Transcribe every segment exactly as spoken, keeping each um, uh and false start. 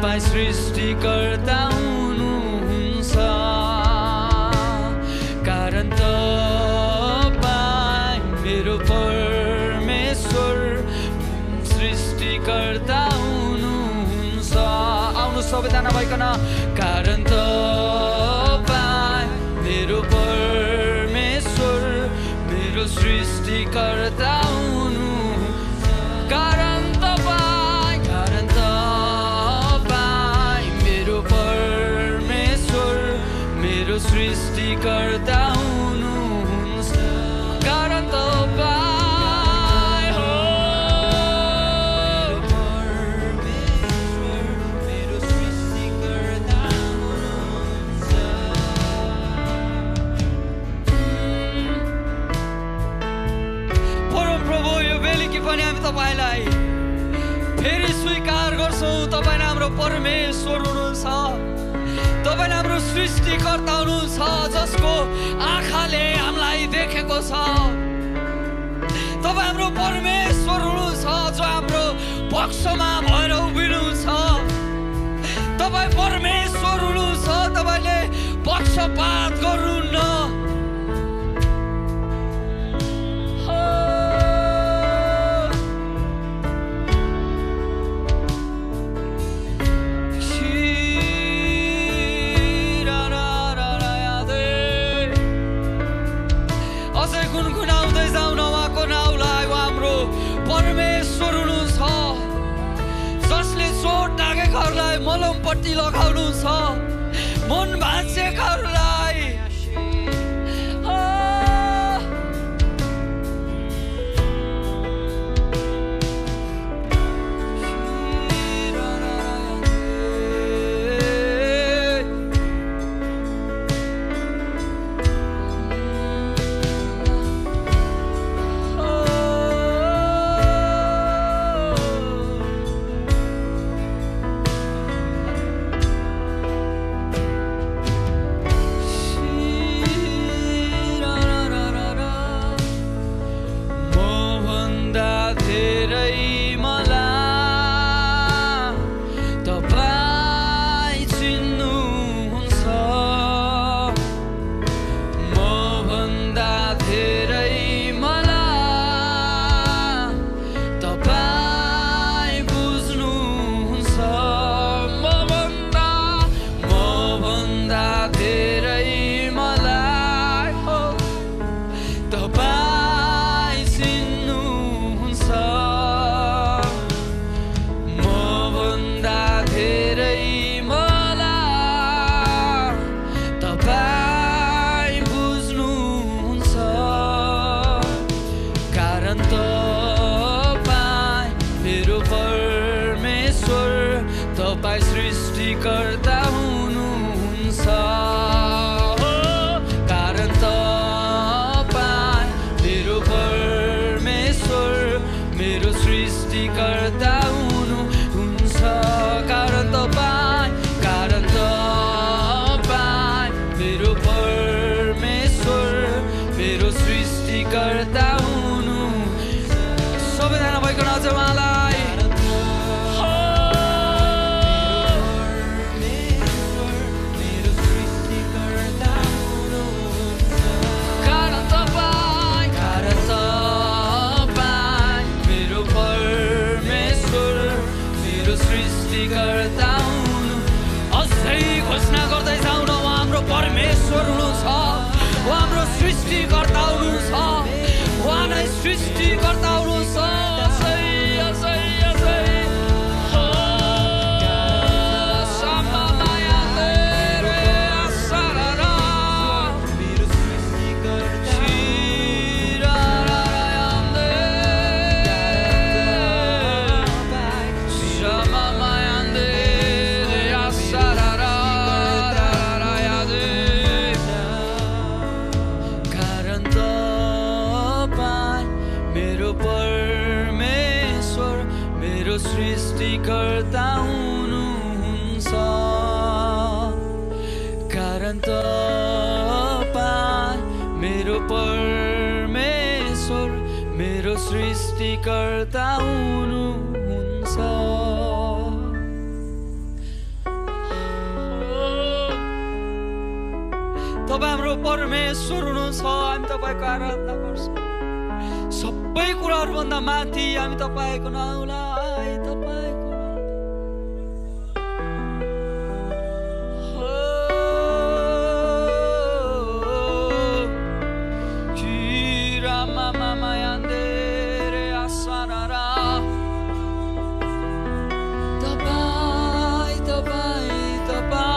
तपाईं सृष्टिकर्ता हुनुहुन्छ कारण तपाईं मेरो परमेश्वर सृष्टिकर्ता हुनुहुन्छ आउनु सबैजना भइकन कारण तपाईं मेरो परमेश्वर मेरो सृष्टिकर्ता सृष्टिकर्ता हुनुहुन्छ कारण तपाईं हो परमेश्वर मेरो सृष्टिकर्ता हुनुहुन्छ परमप्रभु यो बेलुकी पनि हामी तपाईलाई फेरि स्वीकार गर्छौं तपाईं हाम्रो परमेश्वर हुनुहुन्छ तपाईं हाम्रो सृष्टिकर्ता हुनुहुन्छ जसको आँखाले हामीलाई देखेको छ तपाईं हाम्रो परमेश्वर हुनुहुन्छ जो हाम्रो पक्षमा भएर उभिनुहुन्छ तपाईं परमेश्वर हुनुहुन्छ तपाईले पक्षपात गर्नुहुन्न मलमपट्टी लगाउनु छ मन भाँचेकाहरूलाई सृष्टिकर्ता हुनुहुन्छ Tobam rupor me surunun soami tapai karatna korsu. Sabai kura banda mati ami tapai ko naulai tapai ko. Oh, kira mama mayandere asarara. Tapai tapai tapai.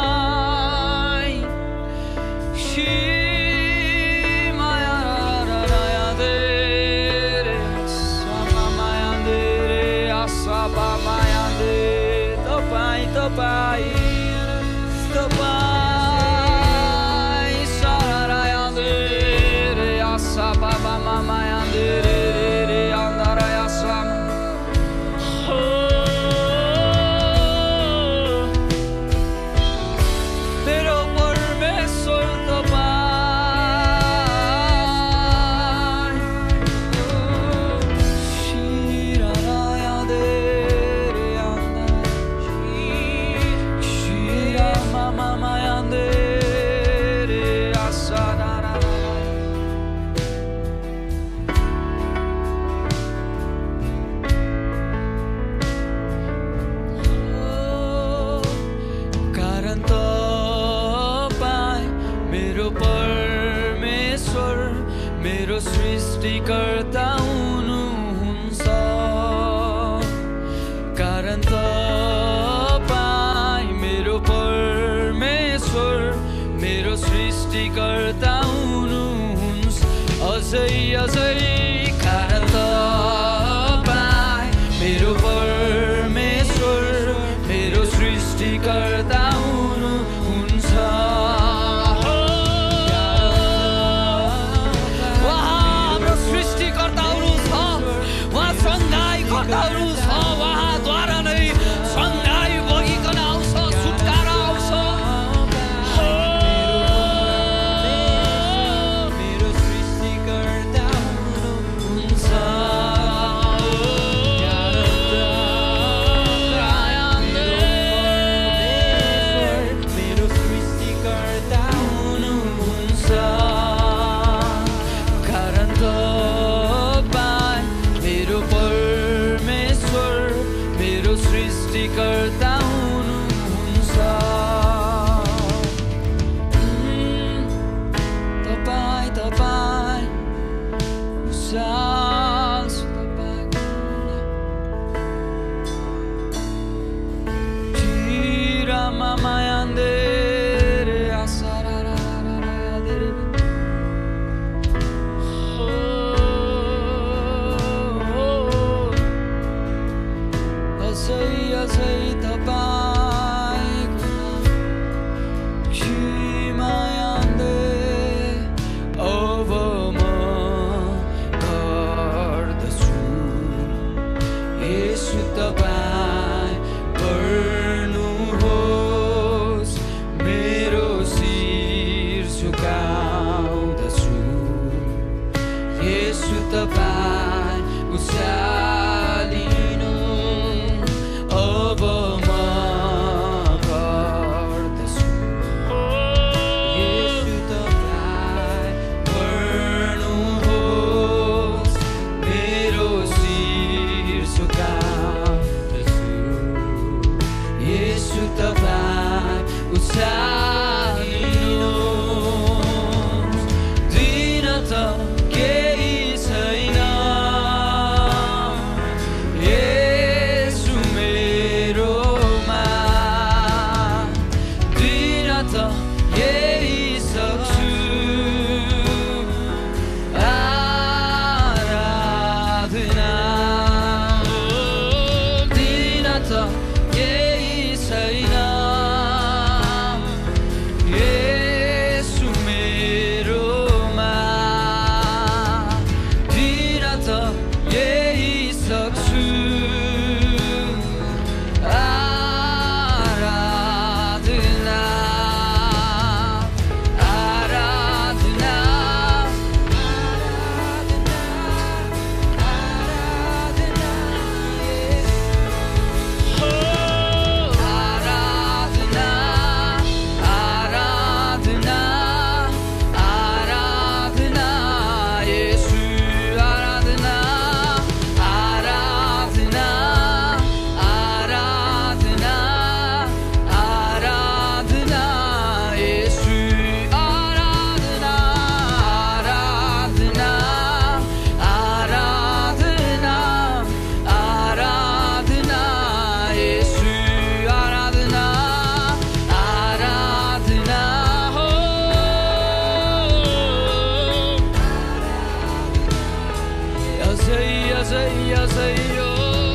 Mercy is your God.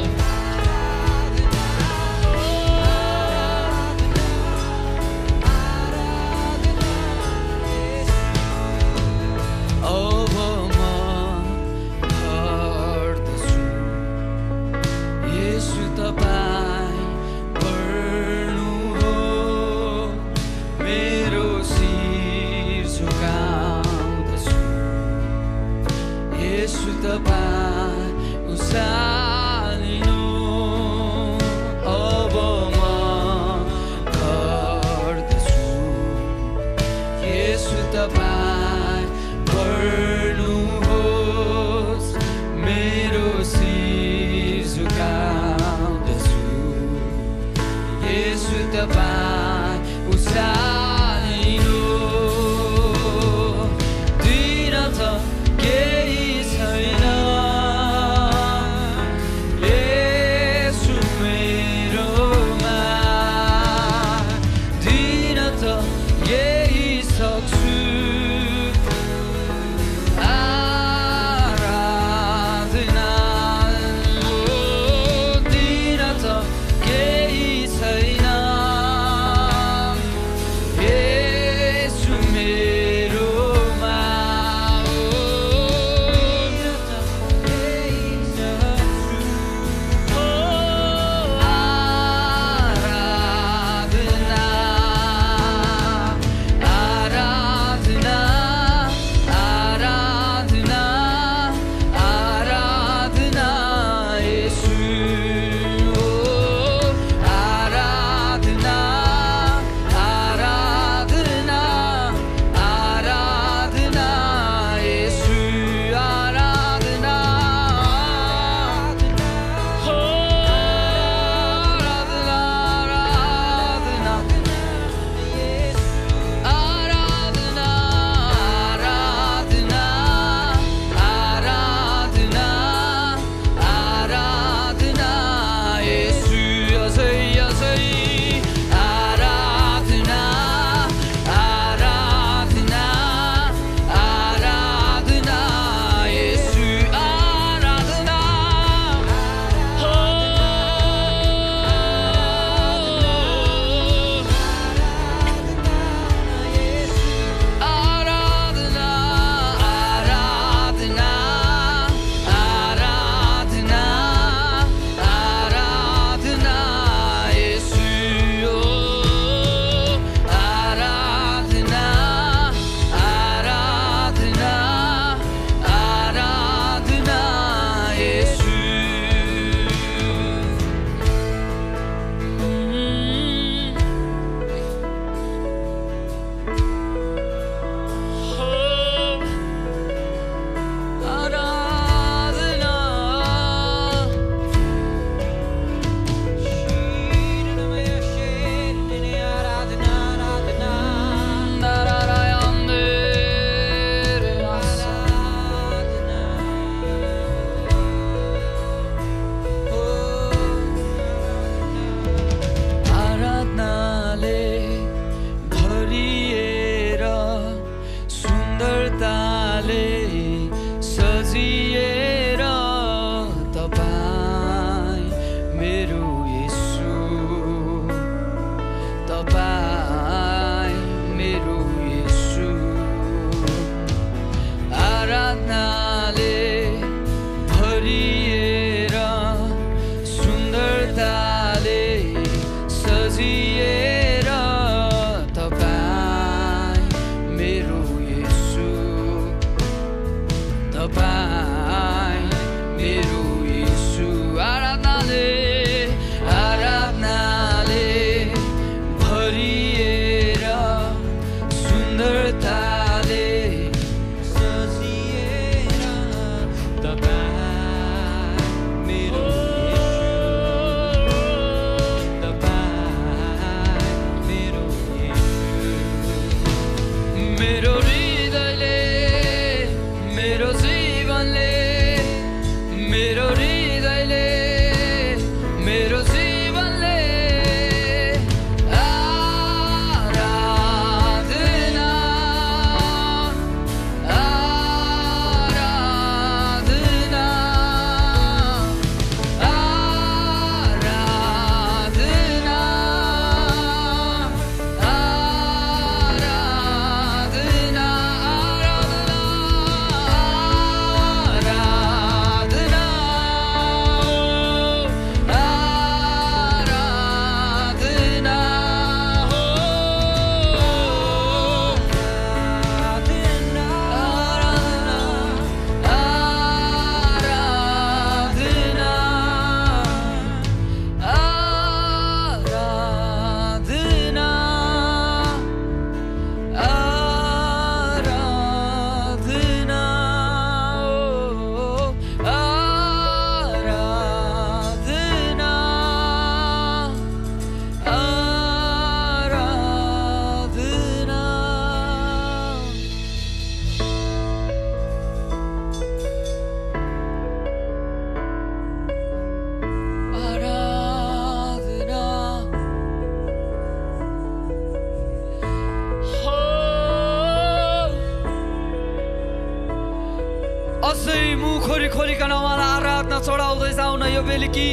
चढाउँदै जाउन यो बेलकी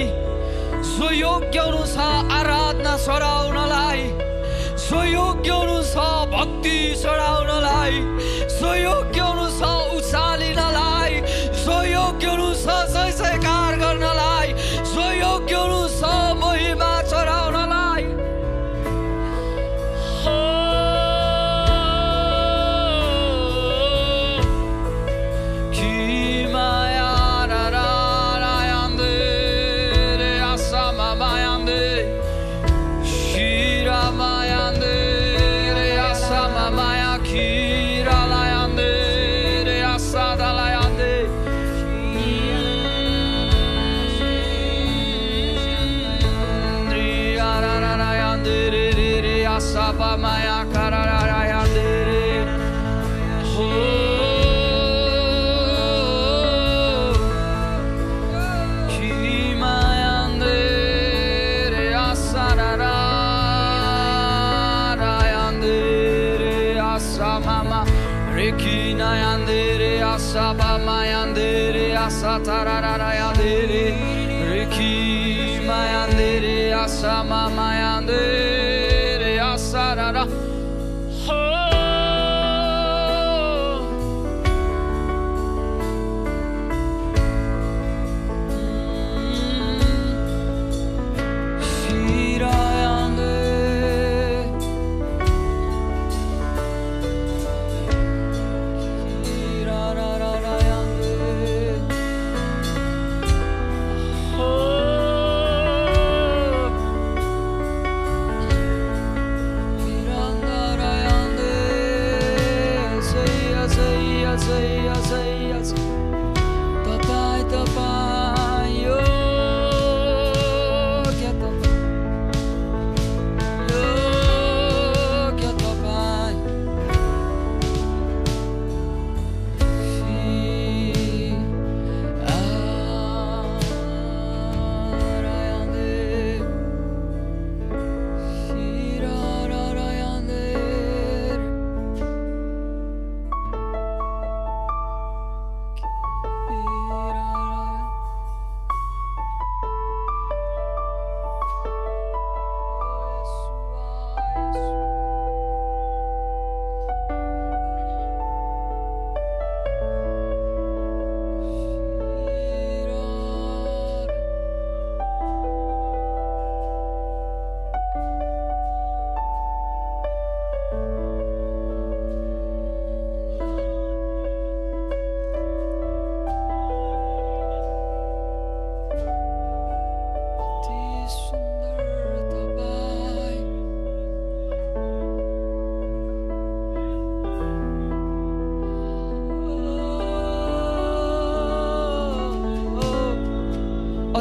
सुयोग्य हुनुहुन्छ आराधना चढाउनलाई सुयोग्य हुनुहुन्छ भक्ति चढाउनलाई सुयोग्य हुनुहुन्छ उचालिनलाई सुयोग्य हुनुहुन्छ जयजयकार गर्नलाई सुयोग्य हुनुहुन्छ महिमा चढाउनलाई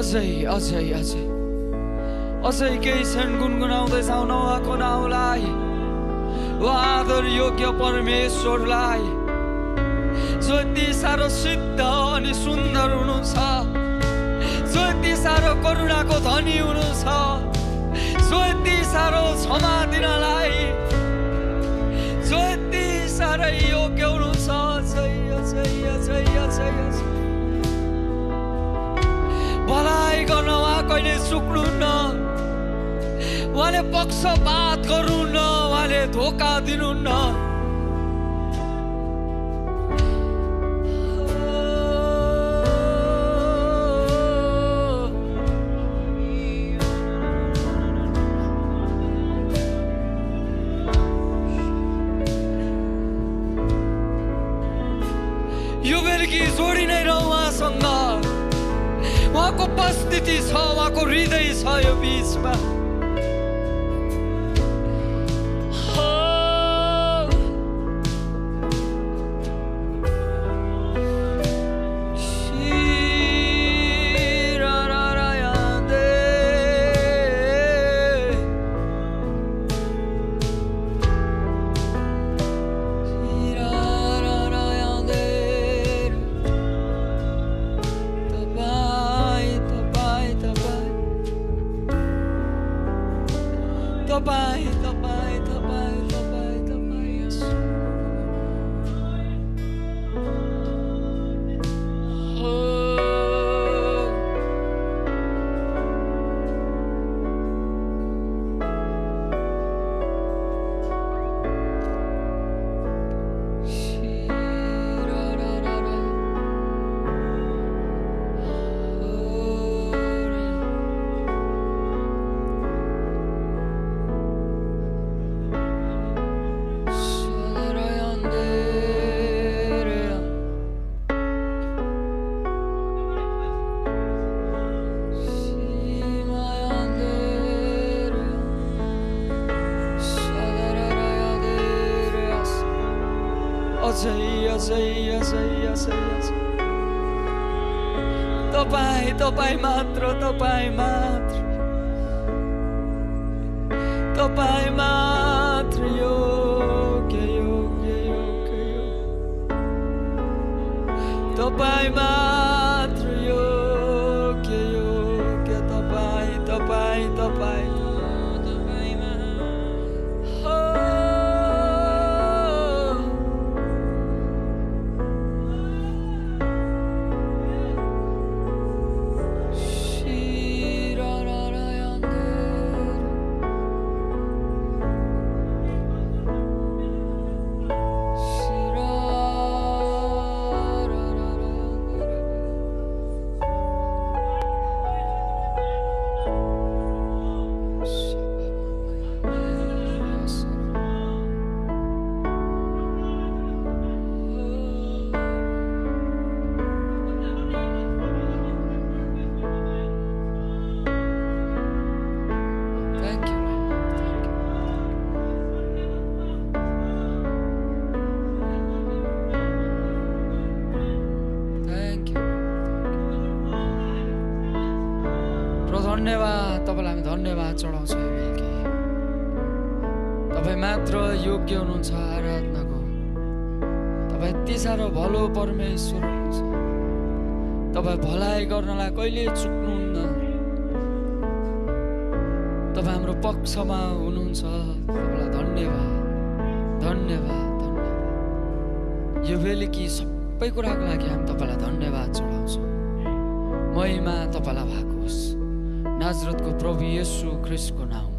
Azay, azay, azay. Azay keisan gungunau de zaunau akonau lai. Waadar yogya parmeshwar lai. Jati saro siddha ani sundar hununcha. Jati saro karuna ko dhani hununcha. Jati saro shama dinalai. Jati saro yogya hununcha. Azay, azay, azay, azay, azay. भलाई गर्न उहाँ कहिले सुक्नुहुन्न उहाँले पक्षपात गर्नुहुन्न उहाँले धोका दिनुहुन्न यो बेलकी जोडी नै रह उहाँसँग उहाँको उपस्थिति छ उहाँको हृदय छ यो बीचमा Jaya Jaya Jaya Jaya. Topai, topai matro, topai matro, topai matro yoga yoga yoga yoga. Topai matro yoga yoga topai topai topai. धन्यवाद तपाईलाई हामी धन्यवाद चढाउँछौँ मिलकी तपाई मात्र योग्य हुनुहुन्छ आराधनाको तपाई यति साह्रो भलो परमेश्वर हुनुहुन्छ तपाई भलाइ गर्नलाई कहिले चुक्नुहुन्न तपाई हाम्रो पक्षमा हुनुहुन्छ तपाईलाई धन्यवाद धन्यवाद धन्यवाद यो बेलकी सबै कुराको लागि हामी तपाईलाई धन्यवाद चढाउँछौँ महिमा तपाईलाई भएको होस् Nazareth ko pravu Jesu Christ ko naam.